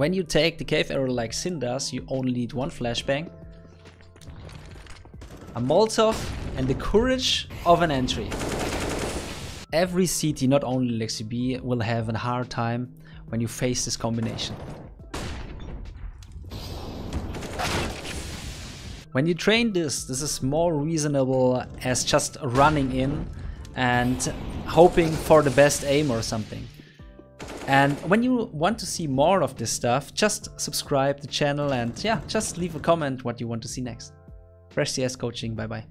When you take the cave arrow like Sin does, you only need one flashbang, a Molotov, and the courage of an entry. Every CT, not only Lexi B, will have a hard time when you face this combination. When you train this, this is more reasonable as just running in and hoping for the best aim or something. And when you want to see more of this stuff, just subscribe the channel and yeah, just leave a comment what you want to see next. Fresh CS coaching, bye bye.